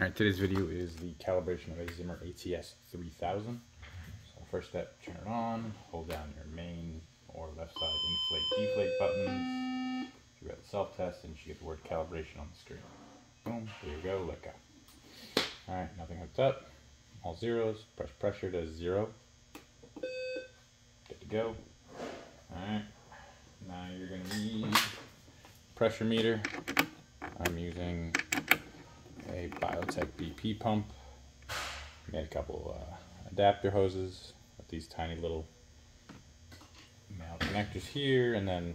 All right, today's video is the calibration of a Zimmer ATS 3000. So first step, turn it on, hold down your main or left side inflate, deflate buttons. You got the self-test and you get the word calibration on the screen. Boom, there you go, let go. All right, nothing hooked up, all zeros, press pressure to zero. Good to go. All right, now you're gonna need pressure meter. I'm using a biotech BP pump. Made a couple adapter hoses with these tiny little male connectors here, and then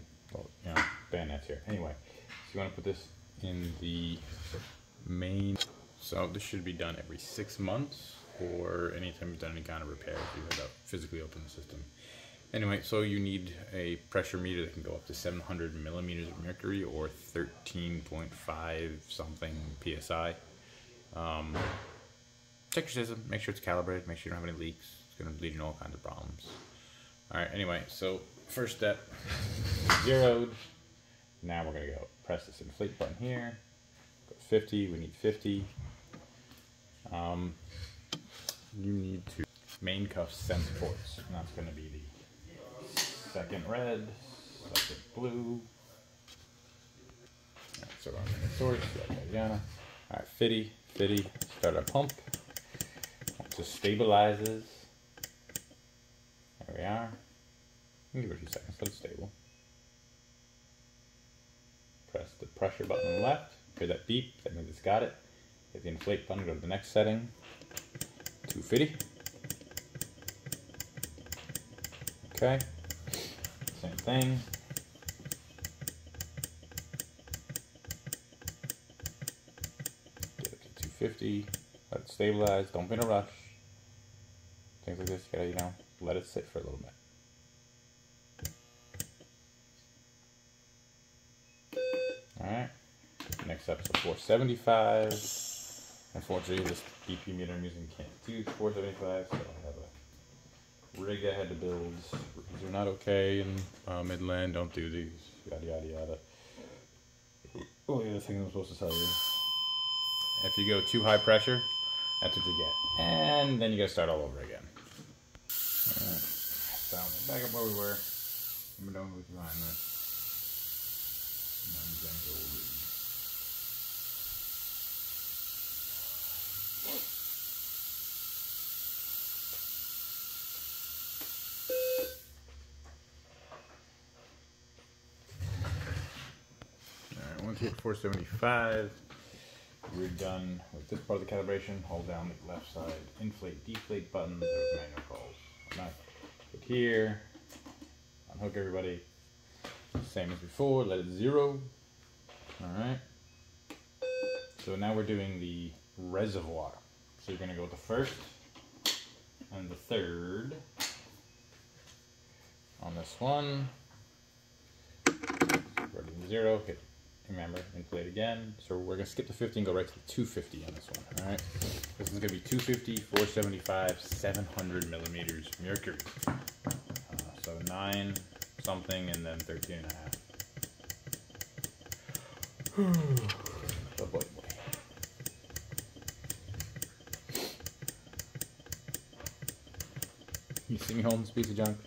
bayonets here. Anyway, so you want to put this in the main. So this should be done every 6 months, or anytime you've done any kind of repair if you have physically open the system. Anyway, so you need a pressure meter that can go up to 700 millimeters of mercury or 13.5 something PSI. Check your system, make sure it's calibrated, make sure you don't have any leaks. It's gonna lead you to all kinds of problems. All right, anyway, so first step, zeroed. Now we're gonna go press this inflate button here. Go 50, we need 50. You need to main cuff sense ports, and that's gonna be the second red, second blue. Right, so we're on the source, alright, fitty, start our pump. Just stabilizes. There we are. Give it a few seconds, let it stable. Press the pressure button on the left. Hear that beep, that means it's got it. Hit the inflate button, go to the next setting. 250. Okay. Same thing. Get up to 250. Let it stabilize. Don't be in a rush. Things like this, gotta, let it sit for a little bit. Alright. Next up is the 475. Unfortunately, this BP meter I'm using can't do 475, so I'll have a rig I had to build. They're not okay in Midland, don't do these, yada yada. Oh, the other thing I'm supposed to tell you, if you go too high pressure, that's what you get, and then you gotta start all over again. Alright, so back up where we were. I'm done with behind this. Once you hit 475, you're done with this part of the calibration. Hold down the left side inflate, deflate button. There was manual calls. Put here, unhook everybody. Same as before, let it zero. Alright. So now we're doing the reservoir. So you're going to go with the first and the third on this one. Zero, hit, remember, inflate again. So we're going to skip the 50 and go right to the 250 on this one, all right? This is going to be 250, 475, 700 millimeters mercury. So 9 something and then 13.5. Oh boy. You see me holding this piece of junk?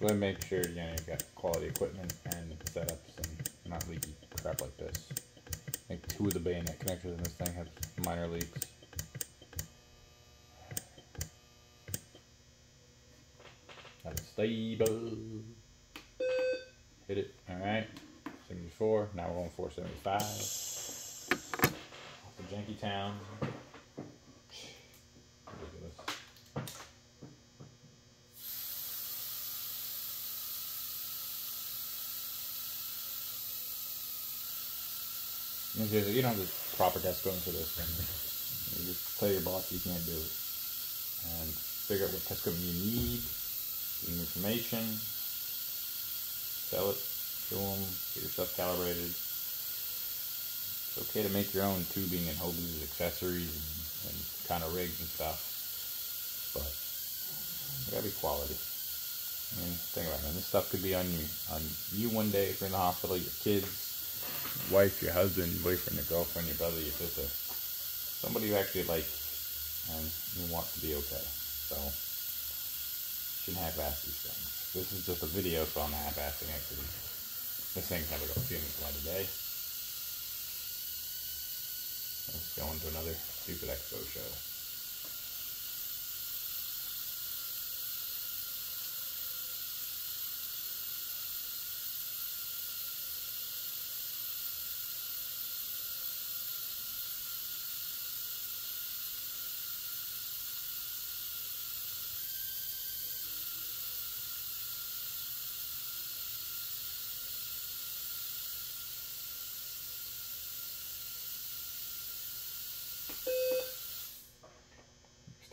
But make sure you've got quality equipment and setups and not leaky crap like this. I think 2 of the bayonet connectors in this thing have minor leaks. That's stable. Hit it. Alright. 74. Now we're going 475. Off the janky town. You don't have the proper test going for this thing. You just tell your boss you can't do it. And figure out what test equipment you need, get new information, sell it to them, get yourself calibrated. It's okay to make your own tubing and hoses, accessories, and kind of rigs and stuff. But it gotta be quality. I mean, think about it, man. This stuff could be on you. On you one day if you're in the hospital, your kids, wife, your husband, boyfriend, your girlfriend, your brother, your sister. somebody you actually like and you want to be okay. So you shouldn't half-ass these things. This is just a video, so I'm half-assing activities. This thing's never going to see any light of day. Let's go into another stupid expo show.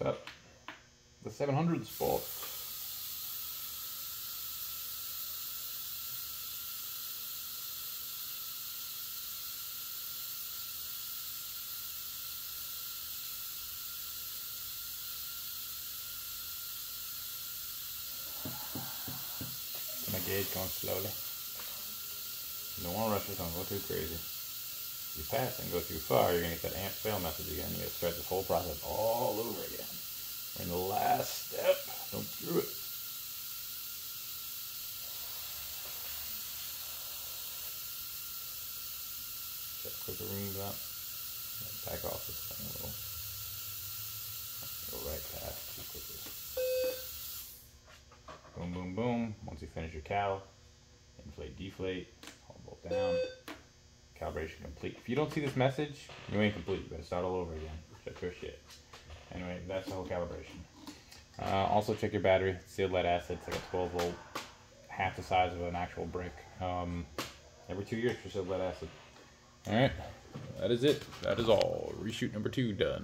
Up the 700's fault. My gauge going slowly. You don't want to rush it, don't go too crazy. If you pass and go too far, you're going to get that amp fail message again. You got to start this whole process all over again. And the last step, don't do it. Check for the rings up. Back off this thing a little. Go right past too quickly. Boom, boom, boom. Once you finish your cowl, inflate, deflate, hold bolt down. Calibration complete. If you don't see this message, you ain't complete. You better start all over again. Check your shit. Anyway, that's the whole calibration. Also check your battery. Sealed lead acid. It's like a 12 volt, half the size of an actual brick. Every 2 years for sealed lead acid. Alright, that is it. That is all. Reshoot number 2 done.